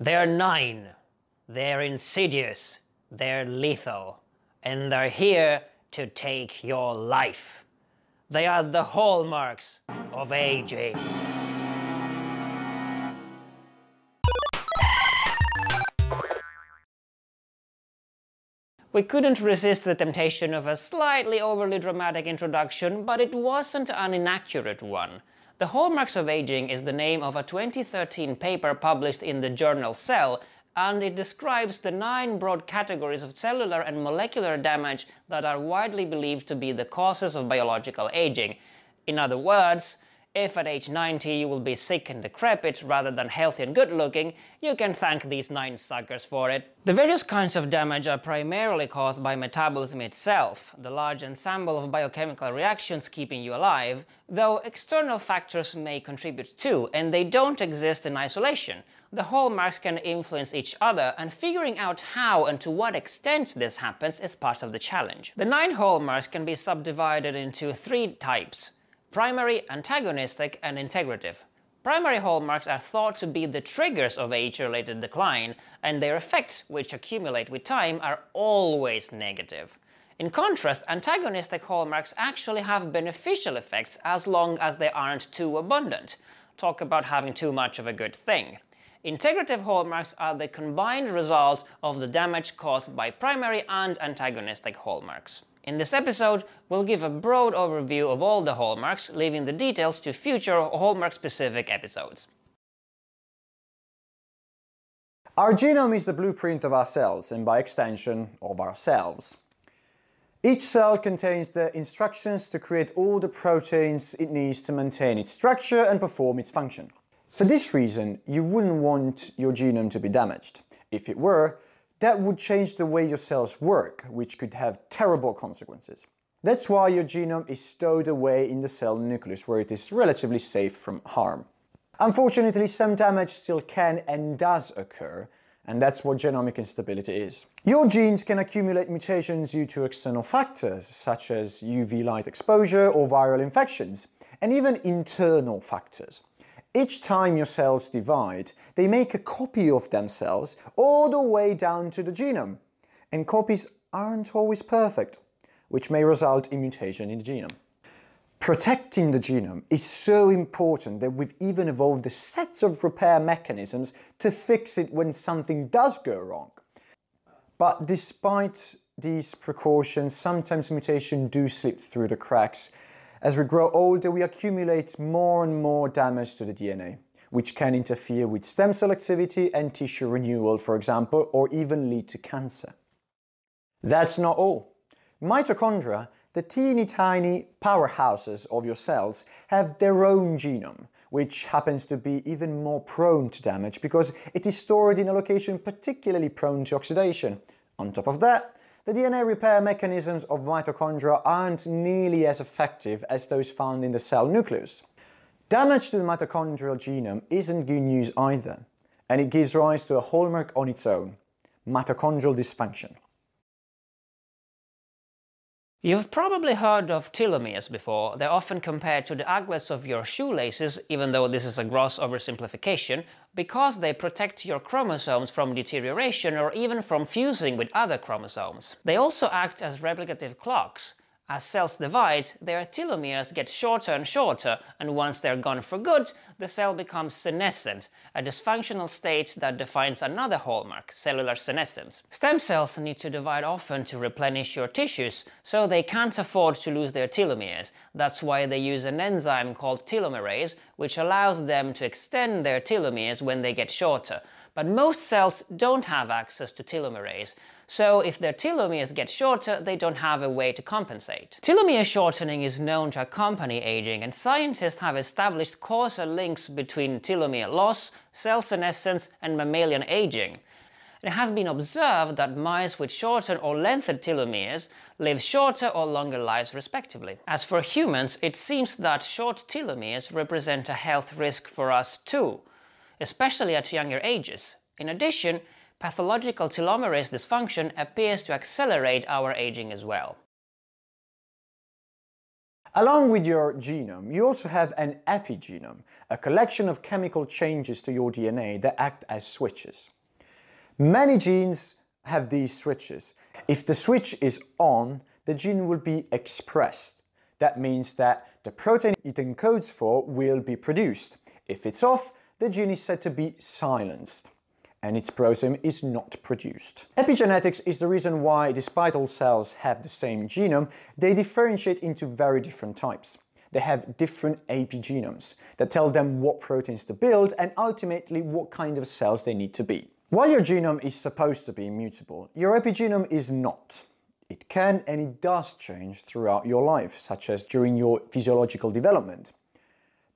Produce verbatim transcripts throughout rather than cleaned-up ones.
They're nine, they're insidious, they're lethal, and they're here to take your life. They are the hallmarks of aging. We couldn't resist the temptation of a slightly overly dramatic introduction, but it wasn't an inaccurate one. The Hallmarks of Aging is the name of a twenty thirteen paper published in the journal Cell, and it describes the nine broad categories of cellular and molecular damage that are widely believed to be the causes of biological aging. In other words, if at age ninety you will be sick and decrepit rather than healthy and good-looking, you can thank these nine suckers for it. The various kinds of damage are primarily caused by metabolism itself, the large ensemble of biochemical reactions keeping you alive, though external factors may contribute too, and they don't exist in isolation. The hallmarks can influence each other, and figuring out how and to what extent this happens is part of the challenge. The nine hallmarks can be subdivided into three types: primary, antagonistic, and integrative. Primary hallmarks are thought to be the triggers of age-related decline, and their effects, which accumulate with time, are always negative. In contrast, antagonistic hallmarks actually have beneficial effects as long as they aren't too abundant. Talk about having too much of a good thing. Integrative hallmarks are the combined result of the damage caused by primary and antagonistic hallmarks. In this episode, we'll give a broad overview of all the hallmarks, leaving the details to future hallmark-specific episodes. Our genome is the blueprint of our cells, and by extension, of ourselves. Each cell contains the instructions to create all the proteins it needs to maintain its structure and perform its function. For this reason, you wouldn't want your genome to be damaged. If it were, that would change the way your cells work, which could have terrible consequences. That's why your genome is stowed away in the cell nucleus, where it is relatively safe from harm. Unfortunately, some damage still can and does occur, and that's what genomic instability is. Your genes can accumulate mutations due to external factors, such as U V light exposure or viral infections, and even internal factors. Each time your cells divide, they make a copy of themselves all the way down to the genome. And copies aren't always perfect, which may result in mutation in the genome. Protecting the genome is so important that we've even evolved a set of repair mechanisms to fix it when something does go wrong. But despite these precautions, sometimes mutations do slip through the cracks. As we grow older, we accumulate more and more damage to the D N A, which can interfere with stem cell activity and tissue renewal, for example, or even lead to cancer. That's not all. Mitochondria, the teeny tiny powerhouses of your cells, have their own genome, which happens to be even more prone to damage because it is stored in a location particularly prone to oxidation. On top of that, the D N A repair mechanisms of mitochondria aren't nearly as effective as those found in the cell nucleus. Damage to the mitochondrial genome isn't good news either, and it gives rise to a hallmark on its own: mitochondrial dysfunction. You've probably heard of telomeres before. They're often compared to the aglets of your shoelaces, even though this is a gross oversimplification, because they protect your chromosomes from deterioration or even from fusing with other chromosomes. They also act as replicative clocks. As cells divide, their telomeres get shorter and shorter, and once they're gone for good, the cell becomes senescent, a dysfunctional state that defines another hallmark, cellular senescence. Stem cells need to divide often to replenish your tissues, so they can't afford to lose their telomeres. That's why they use an enzyme called telomerase, which allows them to extend their telomeres when they get shorter. But most cells don't have access to telomerase, so if their telomeres get shorter, they don't have a way to compensate. Telomere shortening is known to accompany aging, and scientists have established causal links between telomere loss, cell senescence, and mammalian aging. It has been observed that mice with shortened or lengthened telomeres live shorter or longer lives respectively. As for humans, it seems that short telomeres represent a health risk for us too, especially at younger ages. In addition, pathological telomerase dysfunction appears to accelerate our aging as well. Along with your genome, you also have an epigenome, a collection of chemical changes to your D N A that act as switches. Many genes have these switches. If the switch is on, the gene will be expressed. That means that the protein it encodes for will be produced. If it's off, the gene is said to be silenced, and its protein is not produced. Epigenetics is the reason why, despite all cells have the same genome, they differentiate into very different types. They have different epigenomes that tell them what proteins to build and ultimately what kind of cells they need to be. While your genome is supposed to be immutable, your epigenome is not. It can and it does change throughout your life, such as during your physiological development.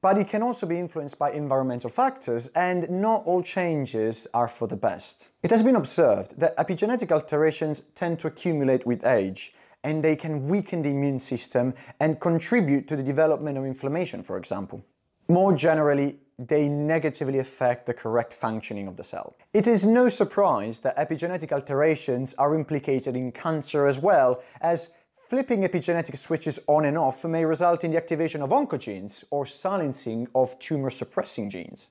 But it can also be influenced by environmental factors, and not all changes are for the best. It has been observed that epigenetic alterations tend to accumulate with age, and they can weaken the immune system and contribute to the development of inflammation, for example. More generally, they negatively affect the correct functioning of the cell. It is no surprise that epigenetic alterations are implicated in cancer as well, as flipping epigenetic switches on and off may result in the activation of oncogenes or silencing of tumor-suppressing genes.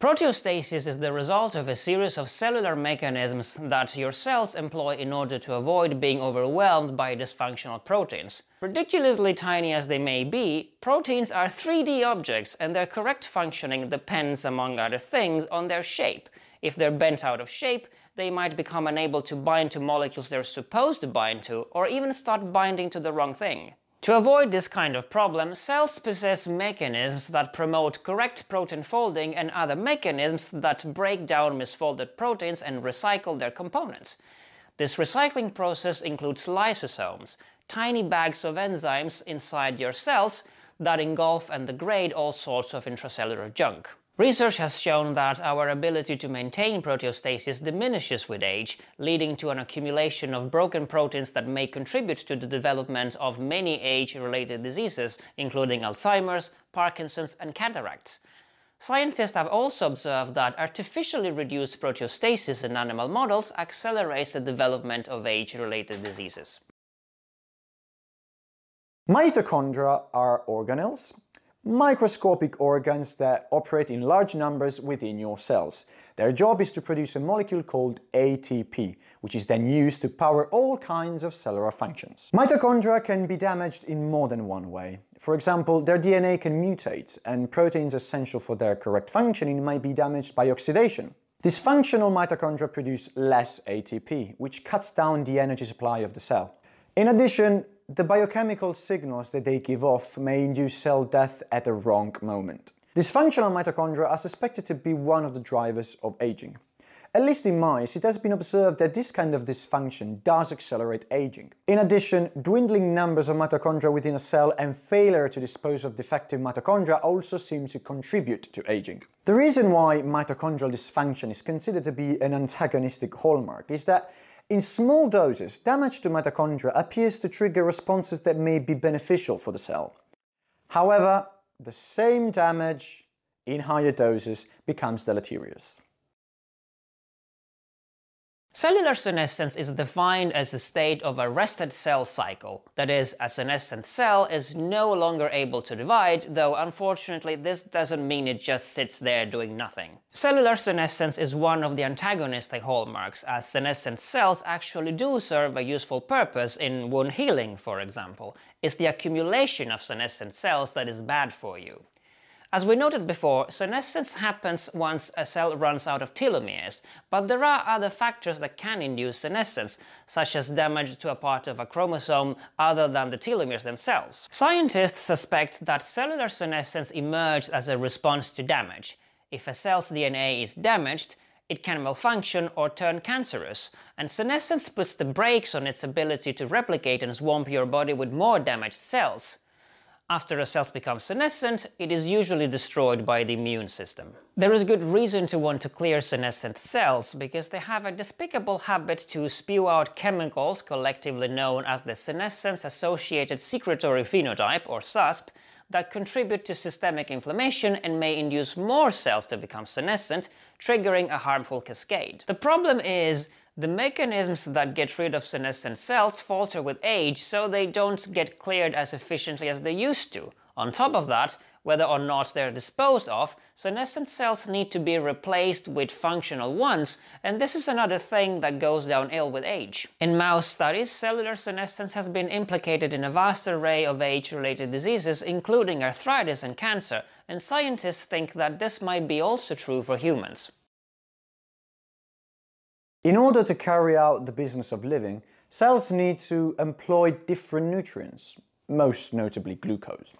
Proteostasis is the result of a series of cellular mechanisms that your cells employ in order to avoid being overwhelmed by dysfunctional proteins. Ridiculously tiny as they may be, proteins are three D objects, and their correct functioning depends, among other things, on their shape. If they're bent out of shape, they might become unable to bind to molecules they're supposed to bind to, or even start binding to the wrong thing. To avoid this kind of problem, cells possess mechanisms that promote correct protein folding and other mechanisms that break down misfolded proteins and recycle their components. This recycling process includes lysosomes, tiny bags of enzymes inside your cells that engulf and degrade all sorts of intracellular junk. Research has shown that our ability to maintain proteostasis diminishes with age, leading to an accumulation of broken proteins that may contribute to the development of many age-related diseases, including Alzheimer's, Parkinson's, and cataracts. Scientists have also observed that artificially reduced proteostasis in animal models accelerates the development of age-related diseases. Mitochondria are organelles, microscopic organs that operate in large numbers within your cells. Their job is to produce a molecule called A T P, which is then used to power all kinds of cellular functions. Mitochondria can be damaged in more than one way. For example, their D N A can mutate, and proteins essential for their correct functioning might be damaged by oxidation. Dysfunctional mitochondria produce less A T P, which cuts down the energy supply of the cell. In addition, the biochemical signals that they give off may induce cell death at the wrong moment. Dysfunctional mitochondria are suspected to be one of the drivers of aging. At least in mice, it has been observed that this kind of dysfunction does accelerate aging. In addition, dwindling numbers of mitochondria within a cell and failure to dispose of defective mitochondria also seem to contribute to aging. The reason why mitochondrial dysfunction is considered to be an antagonistic hallmark is that in small doses, damage to mitochondria appears to trigger responses that may be beneficial for the cell. However, the same damage in higher doses becomes deleterious. Cellular senescence is defined as a state of arrested cell cycle. That is, a senescent cell is no longer able to divide, though unfortunately this doesn't mean it just sits there doing nothing. Cellular senescence is one of the antagonistic hallmarks, as senescent cells actually do serve a useful purpose in wound healing, for example. It's the accumulation of senescent cells that is bad for you. As we noted before, senescence happens once a cell runs out of telomeres, but there are other factors that can induce senescence, such as damage to a part of a chromosome other than the telomeres themselves. Scientists suspect that cellular senescence emerged as a response to damage. If a cell's D N A is damaged, it can malfunction or turn cancerous, and senescence puts the brakes on its ability to replicate and swamp your body with more damaged cells. After a cell becomes senescent, it is usually destroyed by the immune system. There is good reason to want to clear senescent cells, because they have a despicable habit to spew out chemicals, collectively known as the senescence-associated secretory phenotype, or S A S P, that contribute to systemic inflammation and may induce more cells to become senescent, triggering a harmful cascade. The problem is The mechanisms that get rid of senescent cells falter with age, so they don't get cleared as efficiently as they used to. On top of that, whether or not they're disposed of, senescent cells need to be replaced with functional ones, and this is another thing that goes downhill with age. In mouse studies, cellular senescence has been implicated in a vast array of age-related diseases, including arthritis and cancer, and scientists think that this might be also true for humans. In order to carry out the business of living, cells need to employ different nutrients, most notably glucose.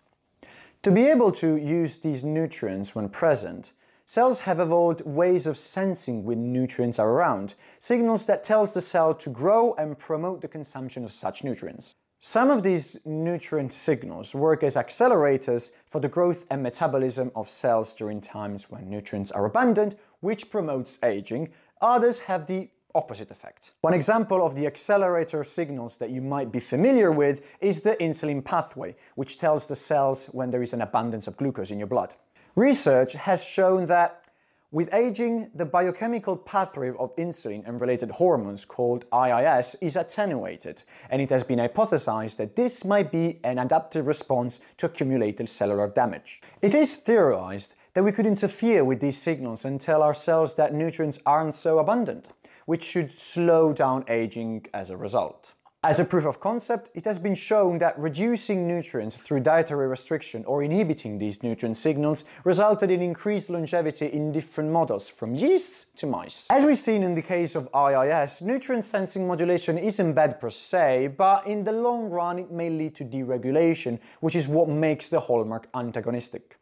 To be able to use these nutrients when present, cells have evolved ways of sensing when nutrients are around, signals that tells the cell to grow and promote the consumption of such nutrients. Some of these nutrient signals work as accelerators for the growth and metabolism of cells during times when nutrients are abundant, which promotes aging. Others have the opposite effect. One example of the accelerator signals that you might be familiar with is the insulin pathway, which tells the cells when there is an abundance of glucose in your blood. Research has shown that with aging, the biochemical pathway of insulin and related hormones called I I S is attenuated, and it has been hypothesized that this might be an adaptive response to accumulated cellular damage. It is theorized that we could interfere with these signals and tell our cells that nutrients aren't so abundant, which should slow down aging as a result. As a proof of concept, it has been shown that reducing nutrients through dietary restriction or inhibiting these nutrient signals resulted in increased longevity in different models, from yeasts to mice. As we've seen in the case of I I S, nutrient sensing modulation isn't bad per se, but in the long run it may lead to deregulation, which is what makes the hallmark antagonistic.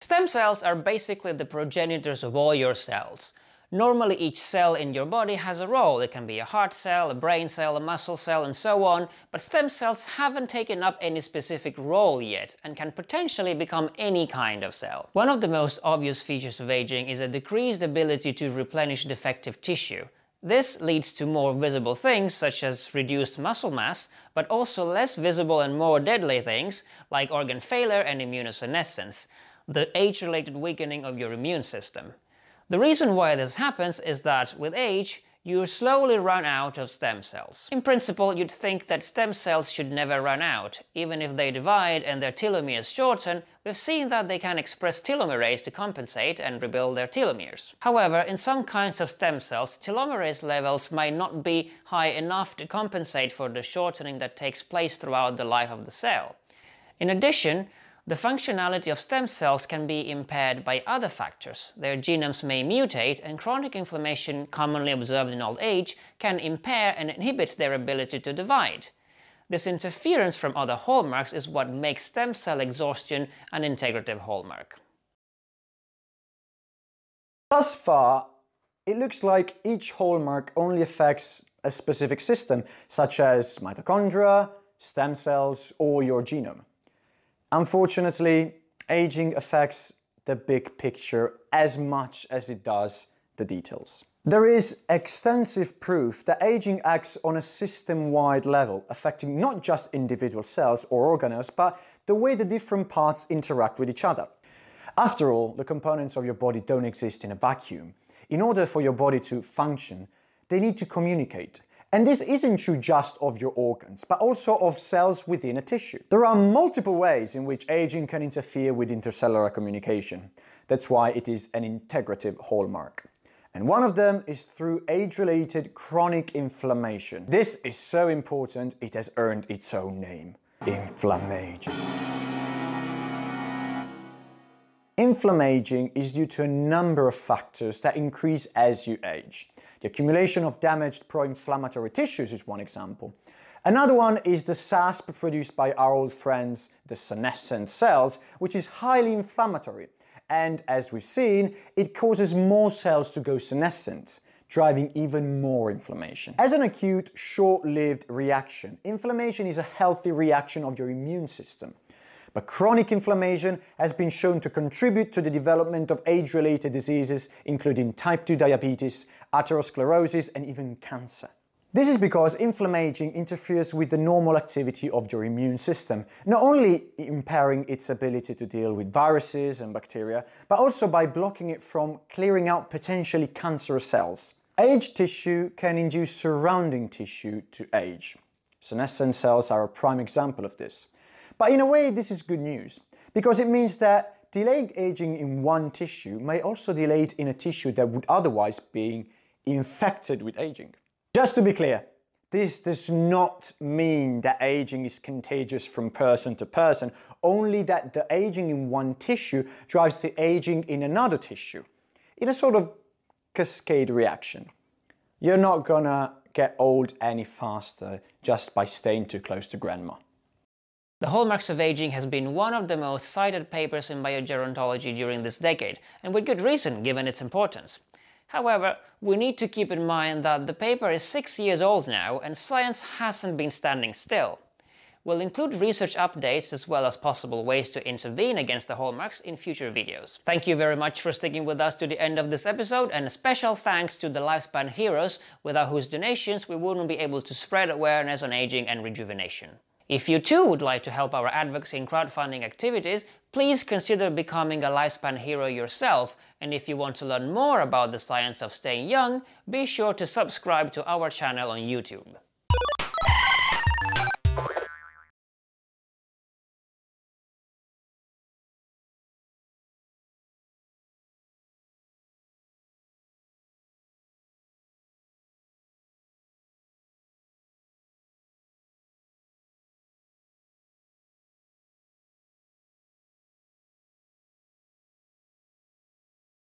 Stem cells are basically the progenitors of all your cells. Normally each cell in your body has a role. It can be a heart cell, a brain cell, a muscle cell, and so on, but stem cells haven't taken up any specific role yet and can potentially become any kind of cell. One of the most obvious features of aging is a decreased ability to replenish defective tissue. This leads to more visible things such as reduced muscle mass, but also less visible and more deadly things like organ failure and immunosenescence, the age-related weakening of your immune system. The reason why this happens is that, with age, you slowly run out of stem cells. In principle, you'd think that stem cells should never run out. Even if they divide and their telomeres shorten, we've seen that they can express telomerase to compensate and rebuild their telomeres. However, in some kinds of stem cells, telomerase levels might not be high enough to compensate for the shortening that takes place throughout the life of the cell. In addition, the functionality of stem cells can be impaired by other factors. Their genomes may mutate, and chronic inflammation, commonly observed in old age, can impair and inhibit their ability to divide. This interference from other hallmarks is what makes stem cell exhaustion an integrative hallmark. Thus far, it looks like each hallmark only affects a specific system, such as mitochondria, stem cells, or your genome. Unfortunately, aging affects the big picture as much as it does the details. There is extensive proof that aging acts on a system-wide level, affecting not just individual cells or organelles, but the way the different parts interact with each other. After all, the components of your body don't exist in a vacuum. In order for your body to function, they need to communicate. And this isn't true just of your organs, but also of cells within a tissue. There are multiple ways in which aging can interfere with intercellular communication. That's why it is an integrative hallmark. And one of them is through age-related chronic inflammation. This is so important, it has earned its own name: inflammation. Inflammation is due to a number of factors that increase as you age. The accumulation of damaged pro-inflammatory tissues is one example. Another one is the S A S P produced by our old friends, the senescent cells, which is highly inflammatory. And as we've seen, it causes more cells to go senescent, driving even more inflammation. As an acute, short-lived reaction, inflammation is a healthy reaction of your immune system. But chronic inflammation has been shown to contribute to the development of age-related diseases, including type two diabetes, atherosclerosis, and even cancer. This is because inflammation interferes with the normal activity of your immune system, not only impairing its ability to deal with viruses and bacteria, but also by blocking it from clearing out potentially cancerous cells. Aged tissue can induce surrounding tissue to age. Senescent cells are a prime example of this. But in a way, this is good news, because it means that delayed aging in one tissue may also delay it in a tissue that would otherwise be infected with aging. Just to be clear, this does not mean that aging is contagious from person to person, only that the aging in one tissue drives the aging in another tissue, in a sort of cascade reaction. You're not gonna get old any faster just by staying too close to grandma. The hallmarks of aging has been one of the most cited papers in biogerontology during this decade, and with good reason given its importance. However, we need to keep in mind that the paper is six years old now and science hasn't been standing still. We'll include research updates as well as possible ways to intervene against the hallmarks in future videos. Thank you very much for sticking with us to the end of this episode, and a special thanks to the Lifespan Heroes, without whose donations we wouldn't be able to spread awareness on aging and rejuvenation. If you too would like to help our advocacy and crowdfunding activities, please consider becoming a Lifespan Hero yourself, and if you want to learn more about the science of staying young, be sure to subscribe to our channel on YouTube.